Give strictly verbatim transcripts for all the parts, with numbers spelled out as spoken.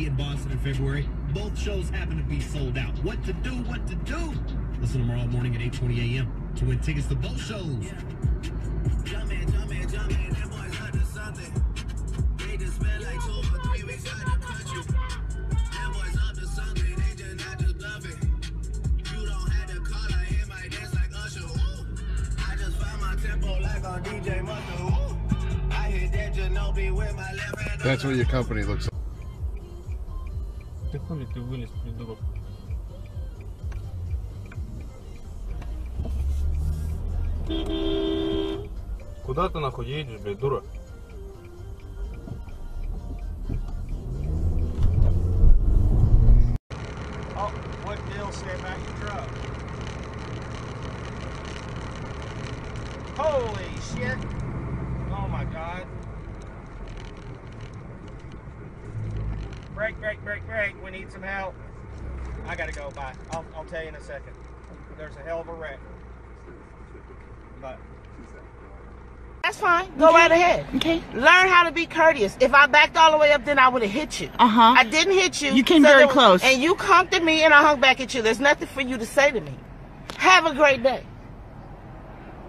Milwaukee and Boston in February. Both shows happen to be sold out. What to do, what to do? Listen tomorrow morning at eight twenty a m to win tickets to both shows. Yeah. Jump in, jump in, jump in. That boy's up to something. They just spent like two or three weeks out of the country. That boy's up to something. They just not just bluffing. You don't have to call her. He might dance like Usher. Ooh. I just found my tempo like on D J Mustard. I hit that Ginobili with my left hand. That's what your company looks like. Ты хули ты вылез, придурок? Куда ты нахуй едешь, блядь, дура? Oh, what deal say about your truck? Holy shit! Oh my god! Break, break, break, break. We need some help. I gotta go. Bye. I'll, I'll tell you in a second. There's a hell of a wreck. But that's fine. Go okay. right ahead. Okay. Learn how to be courteous. If I backed all the way up, then I would have hit you. Uh huh. I didn't hit you. You came so very was, close. And you conked at me, and I hung back at you. There's nothing for you to say to me. Have a great day.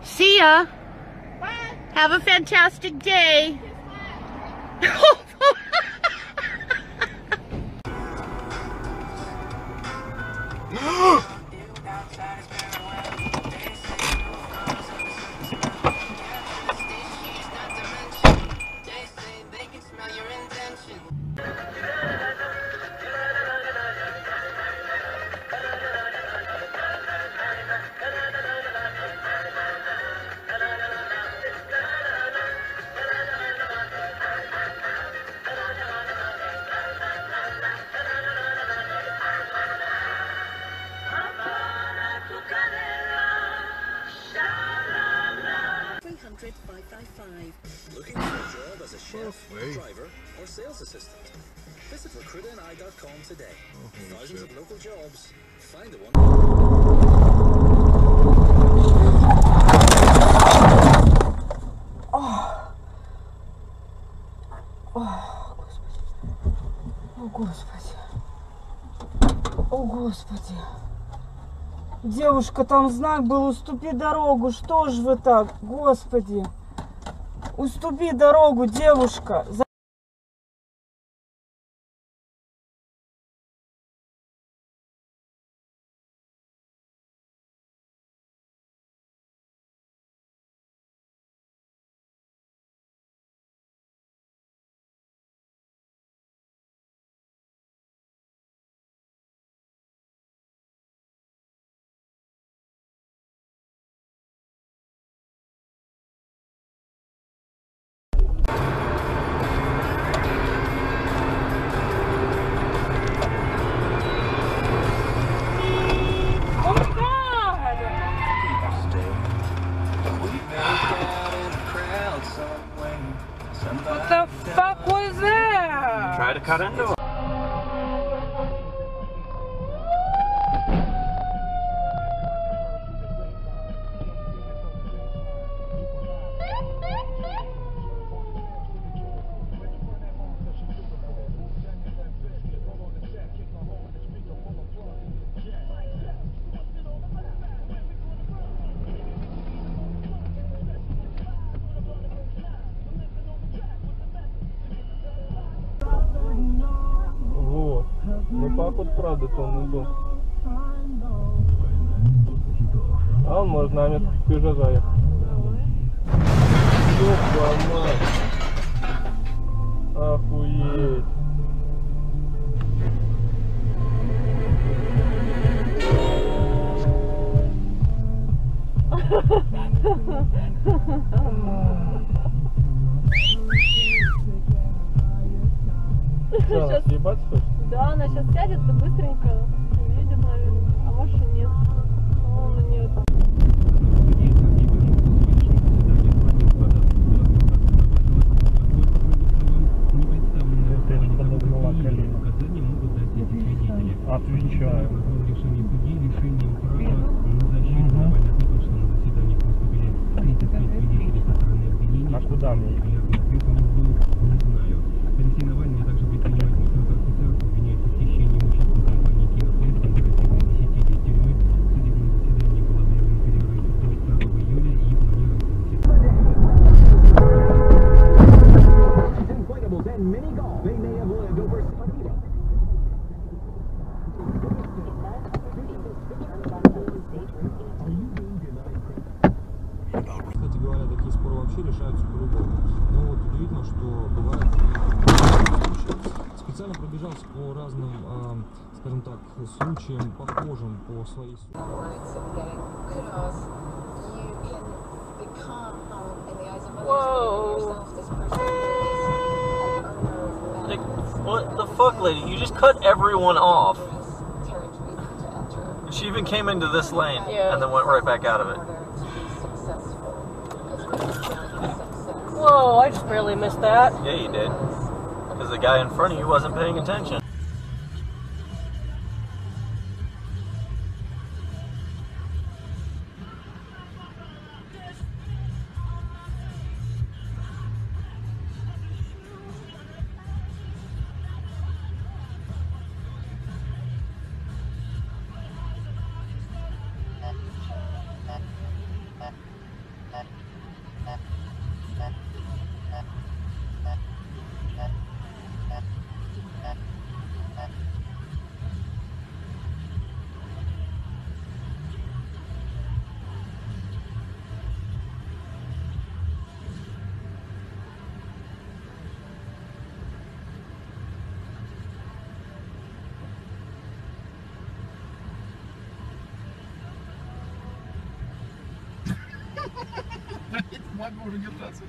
See ya. Bye. Have a fantastic day. Looking for a job as a chef, okay. driver, or sales assistant? Visit recruitani dot com today. Okay, Thousands shit. of local jobs. Find the one. Oh. Oh, Господи. О, Господи. О, Господи. Девушка, там знак был, уступи дорогу. Что ж вы так, Господи. Уступи дорогу, девушка. What the fuck was that? Try to cut into it. Ну так вот, правда, то он был. А он может на метку в Пежо заехать. Ёпа мать. Охуеть. Сейчас съебаться хочешь? Да, она сейчас сядется быстренько, уедет, наверное, а может и нет. Вон у нее там. Отвечаю. А куда мне? Не знаю. Алексей Навальный также предпринимает. что бывает, специально пробежался по разным, скажем так, случаям, похожим по своей What the fuck, lady? You just cut everyone off. She even came into this lane yeah. and then went right back out of it. Whoa, I just barely missed that. Yeah, you did. Because the guy in front of you wasn't paying attention. Могу уже держаться.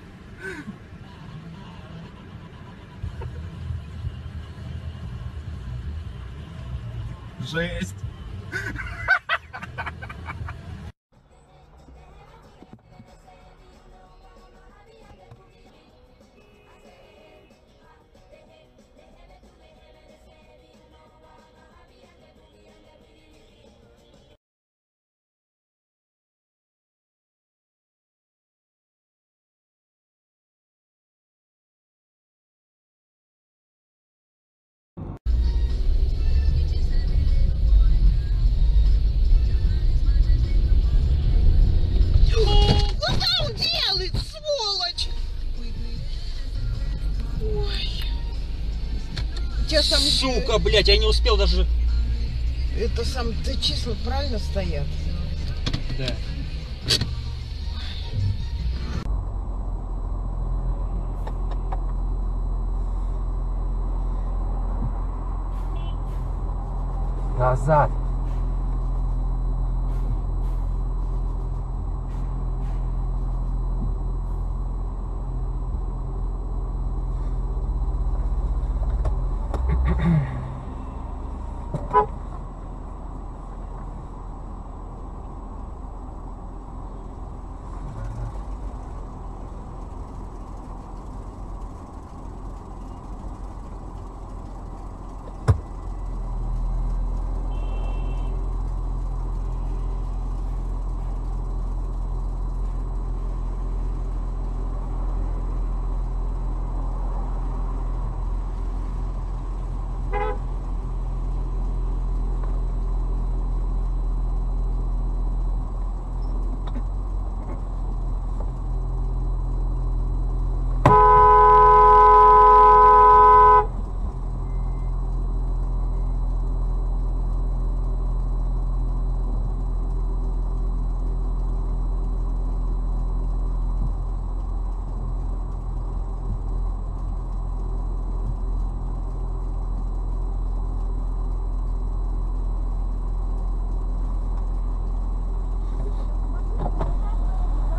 Жесть. Сука, блядь, я не успел даже... Это сам... Ты числа правильно стоят? Да. Назад.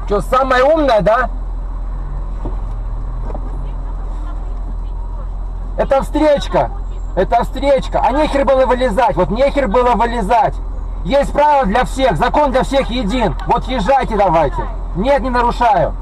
Что, самая умная, да? Это встречка. Это встречка. А нехер было вылезать. Вот нехер было вылезать. Есть правила для всех. Закон для всех един. Вот езжайте давайте. Нет, не нарушаю.